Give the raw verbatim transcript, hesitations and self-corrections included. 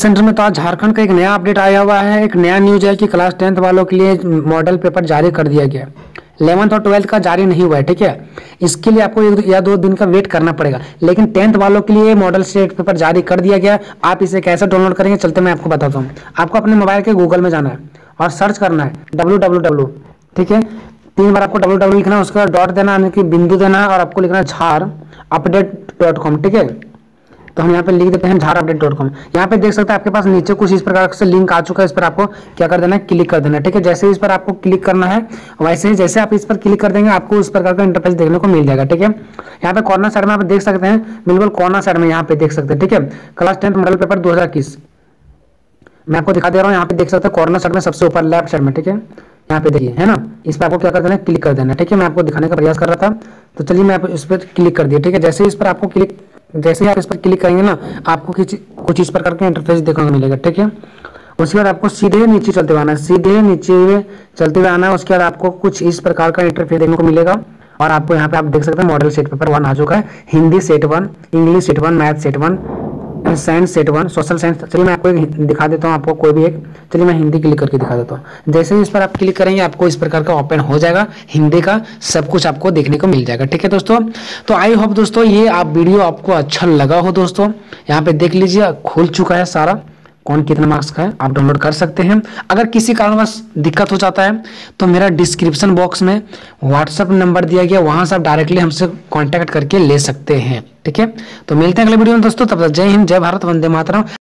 Centre में तो आज झारखंड का एक नया अपडेट आया हुआ है। एक नया न्यूज है कि क्लास टेंथ वालों के लिए मॉडल पेपर जारी कर दिया गया। इलेवंथ और ट्वेल्थ का जारी नहीं हुआ है, ठीक है। इसके लिए आपको एक या दो दिन का वेट करना पड़ेगा, लेकिन टेंथ वालों के लिए मॉडल सेट पेपर जारी कर दिया गया। आप इसे कैसे डाउनलोड करेंगे चलते मैं आपको बताता हूँ। आपको अपने मोबाइल के गूगल में जाना है और सर्च करना है डब्ल्यू डब्ल्यू डब्ल्यू, ठीक है। तीन बार आपको डब्ल्यू डब्ल्यू लिखना है, उसका डॉट देना यानी कि बिंदु देना है और आपको लिखना है झार अपडेट डॉट कॉम, ठीक है। तो हम यहाँ पे लिख देते हैं झार अपडेट डॉट कॉम। यहाँ पे देख सकते हैं आपके पास नीचे कुछ इस प्रकार से लिंक आ चुका है। इस पर आपको क्या कर देना है, क्लिक कर देना है, ठीक है। जैसे इस पर आपको क्लिक करना है, वैसे ही जैसे आप इस पर क्लिक कर देंगे आपको उस प्रकार का इंटरफेस देखने को मिल जाएगा, ठीक है। यहाँ पे कॉर्नर साइड में आप देख सकते हैं, बिल्कुल कॉर्नर साइड में यहाँ पे देख सकते हैं, ठीक है। क्लास टेंथ मॉडल पेपर दो हजार इक्कीस मैं आपको दिखा दे रहा हूँ। यहाँ पे देख सकते हैं कॉर्नर साइड में सबसे ऊपर लेफ्ट साइड में, ठीक है। यहाँ पे देखिए है ना, इस पर आपको क्या कर देना है, क्लिक कर देना, ठीक है। मैं आपको दिखाने का प्रयास कर रहा था, तो चलिए मैं इस पर क्लिक कर दिया, ठीक है। जैसे इस पर आपको क्लिक जैसे ही आप इस पर क्लिक करेंगे ना, आपको कुछ इस प्रकार के इंटरफेस देखने को मिलेगा, ठीक है। उसके बाद आपको सीधे नीचे चलते हुए आना है, सीधे नीचे चलते हुए आना है। उसके बाद आपको कुछ इस प्रकार का इंटरफेस देखने को मिलेगा और आपको यहाँ पे आप देख सकते हैं मॉडल सेट पेपर वन आ चुका है। Hindi set one, English set one, math set one, science set one, social science. चलिए मैं आपको दिखा देता हूँ, आपको कोई भी एक, चलिए मैं हिंदी क्लिक करके दिखा देता हूँ। जैसे ही इस पर आप क्लिक करेंगे आपको इस प्रकार का ओपन हो जाएगा, हिंदी का सब कुछ आपको देखने को मिल जाएगा, ठीक है दोस्तों। तो आई होप दोस्तों ये आप वीडियो आपको अच्छा लगा हो। दोस्तों यहाँ पे देख लीजिए खुल चुका है सारा, कौन कितने मार्क्स का है, आप डाउनलोड कर सकते हैं। अगर किसी कारणवश दिक्कत हो जाता है तो मेरा डिस्क्रिप्शन बॉक्स में व्हाट्सअप नंबर दिया गया, वहाँ से आप डायरेक्टली हमसे कांटेक्ट करके ले सकते हैं, ठीक है। तो मिलते हैं अगले वीडियो में दोस्तों, तब तक जय हिंद, जय भारत, वंदे मातरम।